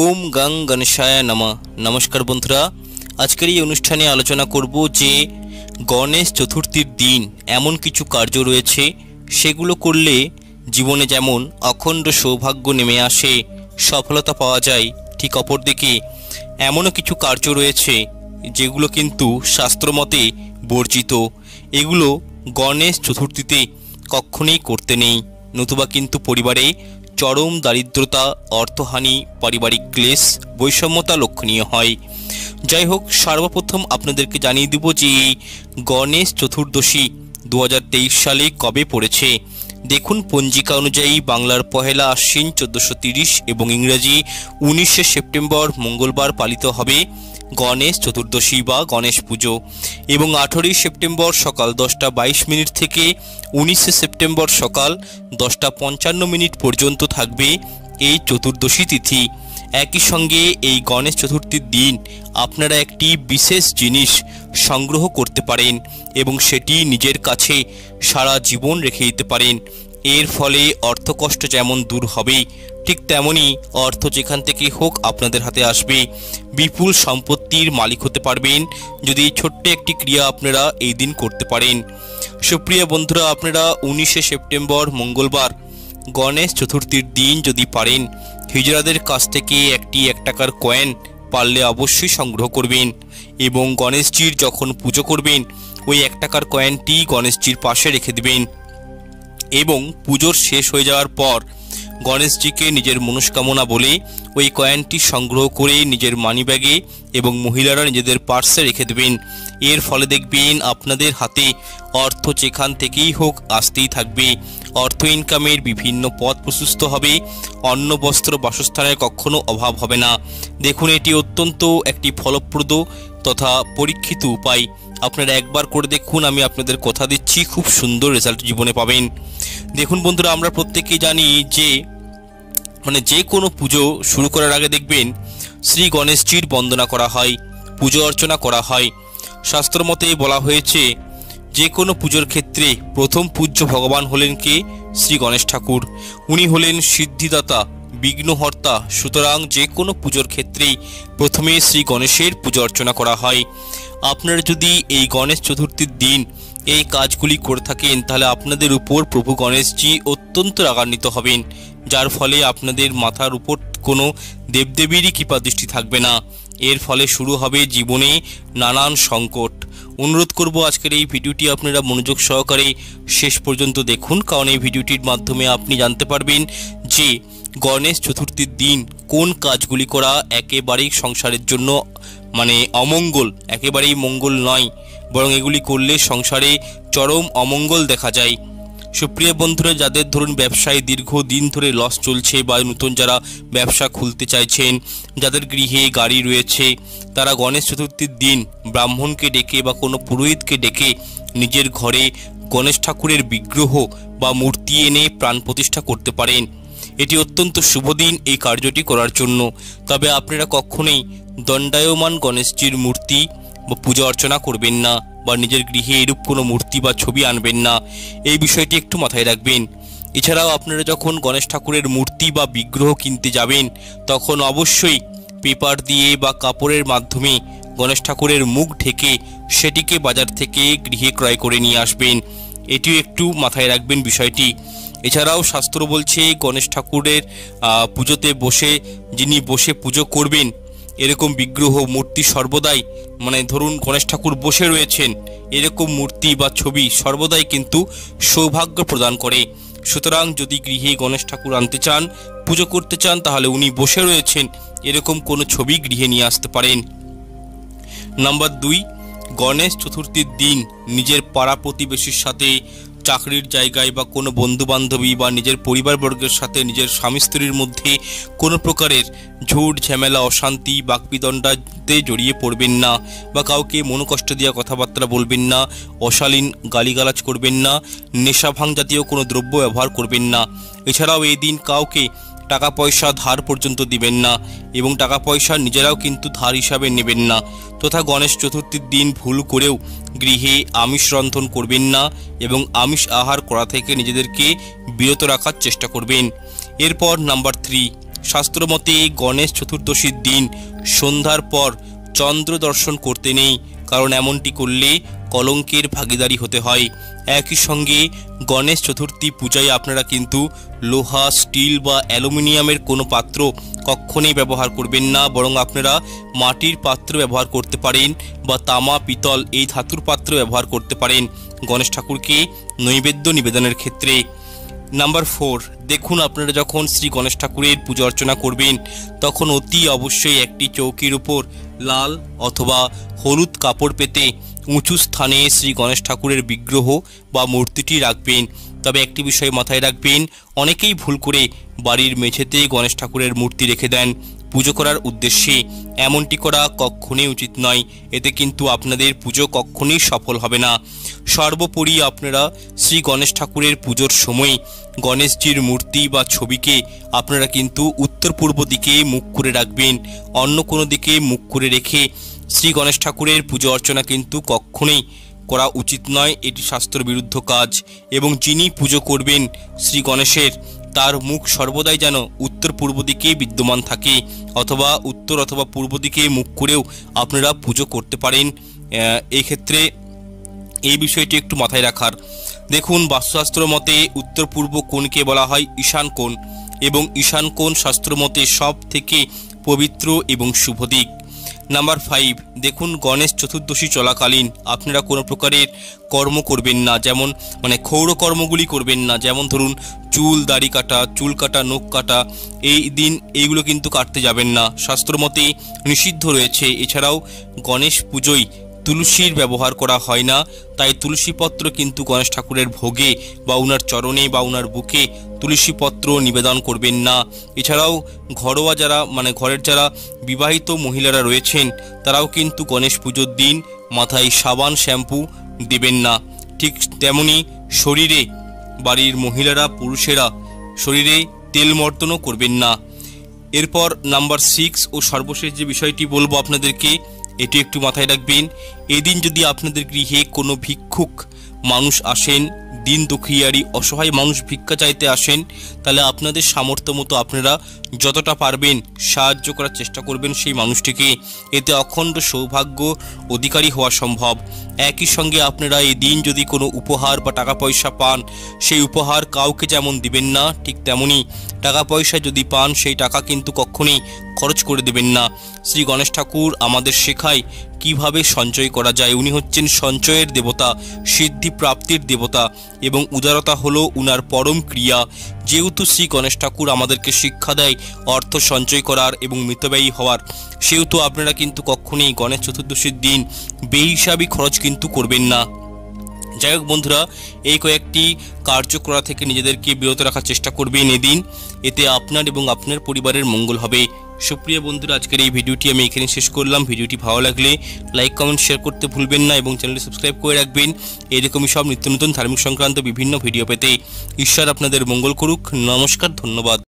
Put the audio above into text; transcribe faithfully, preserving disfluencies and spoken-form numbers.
ওম গং গণেশায় নমঃ। নমস্কার বন্ধুরা, আজকের এই অনুষ্ঠানে আলোচনা করব যে গণেশ চতুর্থীর দিন এমন কিছু কার্য রয়েছে সেগুলো করলে জীবনে যেমন অখণ্ড সৌভাগ্য নেমে আসে, সফলতা পাওয়া যায়, ঠিক অপরদিকে এমনও কিছু কার্য রয়েছে যেগুলো কিন্তু শাস্ত্রমতে বর্জিত। এগুলো গণেশ চতুর্থীতে কখনোই করতে নেই, নতুবা কিন্তু পরিবারে চরম দারিদ্রতা, অর্থহানি, পারিবারিক ক্লেশ, বৈষম্যতা লক্ষণীয় হয়। যাই হোক, সর্বপ্রথম আপনাদেরকে জানিয়ে দেব যে গণেশ চতুর্দশী দু হাজার তেইশ সালে কবে পড়েছে। দেখুন, পঞ্জিকা অনুযায়ী বাংলার পহেলা আশ্বিন চোদ্দোশো তিরিশ এবং ইংরাজি উনিশে সেপ্টেম্বর মঙ্গলবার পালিত হবে গণেশ চতুর্দশী বা গণেশ পুজো, এবং আঠেরোই সেপ্টেম্বর সকাল দশটা বাইশ মিনিট থেকে উনিশে সেপ্টেম্বর সকাল দশটা পঞ্চান্ন মিনিট পর্যন্ত থাকবে এই চতুর্দশী তিথি। একই সঙ্গে এই গণেশ চতুর্থীর দিন আপনারা একটি বিশেষ জিনিস সংগ্রহ করতে পারেন এবং সেটি নিজের কাছে সারা জীবন রেখে দিতে পারেন। এর ফলে অর্থকষ্ট যেমন দূর হবে, ঠিক তেমনই অর্থ যেখান থেকে হোক আপনাদের হাতে আসবে, বিপুল সম্পত্তির মালিক হতে পারবেন যদি ছোট্ট একটি ক্রিয়া আপনারা এই দিন করতে পারেন। সুপ্রিয় বন্ধুরা, আপনারা উনিশে সেপ্টেম্বর মঙ্গলবার গণেশ চতুর্থীর দিন যদি পারেন, হিজড়াদের কাছ থেকে একটি এক টাকার কয়েন পারলে অবশ্যই সংগ্রহ করবেন এবং গণেশজির যখন পুজো করবেন ওই এক টাকার কয়েনটি গণেশজির পাশে রেখে দেবেন এবং পুজোর শেষ হয়ে যাওয়ার পর গণেশজিকে নিজের মনস্কামনা বলে ওই কয়েনটি সংগ্রহ করে নিজের মানিব্যাগে এবং মহিলারা নিজেদের পার্সে রেখে দেবেন। এর ফলে দেখবেন আপনাদের হাতে অর্থ যেখান থেকেই হোক আসতেই থাকবে। অর্থ ইনকামের বিভিন্ন পথ প্রশস্ত হবে, অন্ন, বস্ত্র, বাসস্থানের কখনো অভাব হবে না। দেখুন, এটি অত্যন্ত একটি ফলপ্রদ তথা পরীক্ষিত উপায়। আপনারা একবার করে দেখুন, আমি আপনাদের কথা দিচ্ছি খুব সুন্দর রেজাল্ট জীবনে পাবেন। দেখুন বন্ধুরা, আমরা প্রত্যেকেই জানি যে মানে যে কোনো পুজো শুরু করার আগে দেখবেন শ্রী গণেশজির বন্দনা করা হয়, পুজো অর্চনা করা হয়। শাস্ত্রমতে বলা হয়েছে যে কোনো পুজোর ক্ষেত্রে প্রথম পূজ্য ভগবান হলেন কে? শ্রী গণেশ ঠাকুর। উনি হলেন সিদ্ধিদাতা, বিঘ্নহর্তা। সুতরাং যে কোনো পুজোর ক্ষেত্রেই প্রথমে শ্রী গণেশের পুজো অর্চনা করা হয়। আপনারা যদি এই গণেশ চতুর্থীর দিন এই কাজগুলি করে থাকেন তাহলে আপনাদের উপর প্রভু গণেশজি অত্যন্ত রাগান্বিত হবেন, যার ফলে আপনাদের মাথার উপর কোনো দেবদেবীরই কৃপা দৃষ্টি থাকবে না। এর ফলে শুরু হবে জীবনে নানান সংকট। অনুরোধ করব আজকের এই ভিডিওটি আপনারা মনোযোগ সহকারে শেষ পর্যন্ত দেখুন, কারণ এই ভিডিওটির মাধ্যমে আপনি জানতে পারবেন যে গণেশ চতুর্থীর দিন কোন কাজগুলি করা একেবারেই সংসারের জন্য মানে অমঙ্গল, একেবারেই মঙ্গল নয়, বরং এগুলি করলে সংসারে চরম অমঙ্গল দেখা যায়। সুপ্রিয় বন্ধুরা, যাদের ধরুন ব্যবসায় দীর্ঘদিন ধরে লস চলছে বা নতুন যারা ব্যবসা খুলতে চাইছেন, যাদের গৃহে গাড়ি রয়েছে, তারা গণেশ চতুর্থীর দিন ব্রাহ্মণকে ডেকে বা কোনো পুরোহিতকে ডেকে নিজের ঘরে গণেশ ঠাকুরের বিগ্রহ বা মূর্তি এনে প্রাণ প্রতিষ্ঠা করতে পারেন। এটি অত্যন্ত শুভ দিন এই কার্যটি করার জন্য। তবে আপনারা কখনোই দণ্ডায়মান গণেশজির মূর্তি বা পূজা অর্চনা করবেন না, বা নিজের গৃহে এরূপ কোনো মূর্তি বা ছবি আনবেন না, এই বিষয়টি একটু মাথায় রাখবেন। এছাড়াও আপনারা যখন গণেশ ঠাকুরের মূর্তি বা বিগ্রহ কিনতে যাবেন তখন অবশ্যই পেপার দিয়ে বা কাপড়ের মাধ্যমে গণেশ ঠাকুরের মুখ ঢেকে সেটিকে বাজার থেকে গৃহে ক্রয় করে নিয়ে আসবেন, এটিও একটু মাথায় রাখবেন বিষয়টি। এছাড়াও শাস্ত্র বলছে গণেশ ঠাকুরের পুজোতে বসে যিনি বসে পুজো করবেন এরকম বিগ্রহ মূর্তি সর্বদাই মানে ধরুন গণেশ ঠাকুর বসে রয়েছেন এরকম মূর্তি বা ছবি সর্বদাই কিন্তু সৌভাগ্য প্রদান করে। সুতরাং যদি গৃহে গণেশ ঠাকুর আনতে চান, পুজো করতে চান, তাহলে উনি বসে রয়েছেন এরকম কোনো ছবি গৃহে নিয়ে আসতে পারেন। নাম্বার দুই, গণেশ চতুর্থীর দিন নিজের পাড়া প্রতিবেশীর সাথে, চাকরির জায়গায় বা কোনো বন্ধুবান্ধবী বা নিজের পরিবারবর্গের সাথে নিজের স্বামী স্ত্রীর মধ্যে কোনো প্রকারের ঝুট ঝামেলা, অশান্তি, বাকবিদণ্ডাতে জড়িয়ে পড়বেন না, বা কাউকে মনোকষ্ট দেওয়া কথাবার্তা বলবেন না, অশালীন গালিগালাজ করবেন না, নেশা ভাঙ জাতীয় কোনো দ্রব্য ব্যবহার করবেন না। এছাড়াও এই দিন কাউকে টাকা পয়সা ধার পর্যন্ত দিবেন না এবং টাকা পয়সা নিজেরাও কিন্তু ধার হিসাবে নেবেন না। তথা গণেশ চতুর্থীর দিন ভুল করেও গৃহে আমিষ রন্ধন করবেন না এবং আমিষ আহার করা থেকে নিজেদেরকে বিরত রাখার চেষ্টা করবেন। এরপর নাম্বার থ্রি, শাস্ত্রমতে গণেশ চতুর্দশীর দিন সন্ধ্যার পর চন্দ্র দর্শন করতে নেই, কারণ এমনটি করলে কলঙ্কের ভাগিদারি হতে হয়। একই সঙ্গে গণেশ চতুর্থী পূজায় আপনারা কিন্তু লোহা, স্টিল বা অ্যালুমিনিয়ামের কোনো পাত্র কখনোই ব্যবহার করবেন না, বরং আপনারা মাটির পাত্র ব্যবহার করতে পারেন বা তামা, পিতল এই ধাতুর পাত্র ব্যবহার করতে পারেন গণেশ ঠাকুরকে নৈবেদ্য নিবেদনের ক্ষেত্রে। নাম্বার ফোর, দেখুন আপনারা যখন শ্রী গণেশ ঠাকুরের পূজা অর্চনা করবেন তখন অতি অবশ্যই একটি চৌকির উপর লাল অথবা হলুদ কাপড় পেতে উঁচু স্থানে শ্রী গণেশ ঠাকুরের বিগ্রহ বা মূর্তিটি রাখবেন। তবে একটি বিষয় মাথায় রাখবেন, অনেকেই ভুল করে বাড়ির মেঝেতে গণেশ ঠাকুরের মূর্তি রেখে দেন পুজো করার উদ্দেশ্যে। এমনটি করা কখনোই উচিত নয়, এতে কিন্তু আপনাদের পুজো কখনোই সফল হবে না। সর্বোপরি আপনারা শ্রী গণেশ ঠাকুরের পুজোর সময় গণেশজির মূর্তি বা ছবিকে আপনারা কিন্তু উত্তর পূর্ব দিকে মুখ করে রাখবেন, অন্য কোনো দিকে মুখ করে রেখে শ্রী গণেশ ঠাকুরের পুজো অর্চনা কিন্তু কখনোই করা উচিত নয়, এটি শাস্ত্রবিরুদ্ধ কাজ। এবং যিনি পুজো করবেন শ্রী গণেশের, তার মুখ সর্বদাই যেন উত্তর পূর্ব দিকে বিদ্যমান থাকে, অথবা উত্তর অথবা পূর্ব দিকে মুখ করেও আপনারা পুজো করতে পারেন। এক্ষেত্রে এই বিষয়টি একটু মাথায় রাখার। দেখুন বাস্তুশাস্ত্র মতে উত্তর পূর্ব কোণকে বলা হয় ঈশান কোণ, এবং ঈশান কোণ শাস্ত্র মতে সব থেকে পবিত্র এবং শুভ দিক। নাম্বার ফাইভ, দেখুন গণেশ চতুর্দশী চলাকালীন আপনারা কোনো প্রকারের কর্ম করবেন না, যেমন মানে ক্ষৌর কর্মগুলি করবেন না, যেমন ধরুন চুল দাড়ি কাটা, চুল কাটা, নখ কাটা, এই দিন এইগুলো কিন্তু কাটতে যাবেন না, শাস্ত্রমতে নিষিদ্ধ রয়েছে। এছাড়াও গণেশ পুজোয় তুলসীর ব্যবহার করা হয় না, তাই তুলসীপত্র কিন্তু গণেশ ঠাকুরের ভোগে বা ওনার চরণে বা ওনার বুকে তুলসীপত্র নিবেদন করবেন না। এছাড়াও ঘরোয়া যারা মানে ঘরের যারা বিবাহিত মহিলারা রয়েছেন, তারাও কিন্তু গণেশ পুজোর দিন মাথায় সাবান শ্যাম্পু দেবেন না। ঠিক তেমনি শরীরে বাড়ির মহিলারা পুরুষেরা শরীরে তেল মর্দনও করবেন না। এরপর নাম্বার সিক্স ও সর্বশেষ যে বিষয়টি বলবো আপনাদেরকে, এটি একটু মাথায় রাখবেন। এদিন যদি আপনাদের গৃহে কোনো ভিক্ষুক মানুষ আসেন, দিন দুঃখিয়ারি অসহায় মানুষ ভিক্ষা চাইতে আসেন, তাহলে আপনাদের সামর্থ্য মতো আপনারা যতটা পারবেন সাহায্য করার চেষ্টা করবেন সেই মানুষটিকে, এতে অখণ্ড সৌভাগ্য অধিকারী হওয়া সম্ভব। একই সঙ্গে আপনারা এই দিন যদি কোনো উপহার বা টাকা পয়সা পান, সেই উপহার কাউকে যেমন দিবেন না, ঠিক তেমনি টাকা পয়সা যদি পান সেই টাকা কিন্তু কখনোই খরচ করে দেবেন না। শ্রী গণেশ ঠাকুর আমাদের শেখায় কিভাবে সঞ্চয় করা যায়। উনি হচ্ছেন সঞ্চয়ের দেবতা, সিদ্ধি প্রাপ্তির দেবতা, এবং উদারতা হলো উনার পরম ক্রিয়া। যেহেতু শ্রী গণেশ ঠাকুর আমাদেরকে শিক্ষা দেয় অর্থ সঞ্চয় করার এবং মিতব্যয়ী হওয়ার, সেহেতু আপনারা কিন্তু কখনোই গণেশ চতুর্দশীর দিন বেহিসাবি খরচ কিন্তু করবেন না। যাই হোক বন্ধুরা, এই কয়েকটি কার্যকরা থেকে নিজেদেরকে বিরত রাখার চেষ্টা করবেন এদিন, এতে আপনার এবং আপনার পরিবারের মঙ্গল হবে। সুপ্রিয় বন্ধুরা, আজকের এই ভিডিওটি আমি এখানে শেষ করলাম। ভিডিওটি ভালো লাগলে লাইক কমেন্ট শেয়ার করতে ভুলবেন না এবং চ্যানেলটি সাবস্ক্রাইব করে রাখবেন এরকমই সব নিত্য নতুন ধার্মিক সংক্রান্ত বিভিন্ন ভিডিও পেতে। ঈশ্বর আপনাদের মঙ্গল করুক। নমস্কার, ধন্যবাদ।